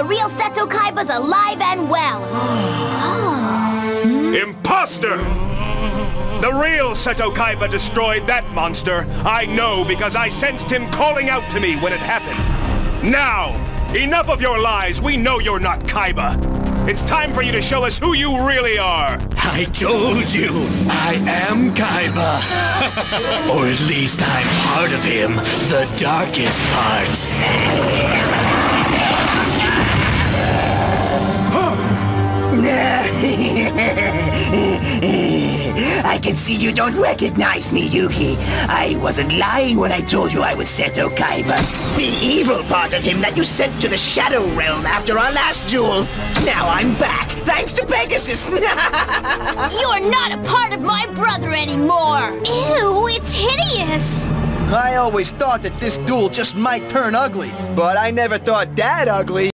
the real Seto Kaiba's alive and well. Imposter! The real Seto Kaiba destroyed that monster. I know because I sensed him calling out to me when it happened. Now, enough of your lies. We know you're not Kaiba. It's time for you to show us who you really are! I told you! I am Kaiba! Or at least I'm part of him, the darkest part. I can see you don't recognize me, Yuki. I wasn't lying when I told you I was Seto Kaiba. The evil part of him that you sent to the Shadow Realm after our last duel. Now I'm back, thanks to Pegasus. You're not a part of my brother anymore. Ew, it's hideous. I always thought that this duel just might turn ugly, but I never thought that ugly.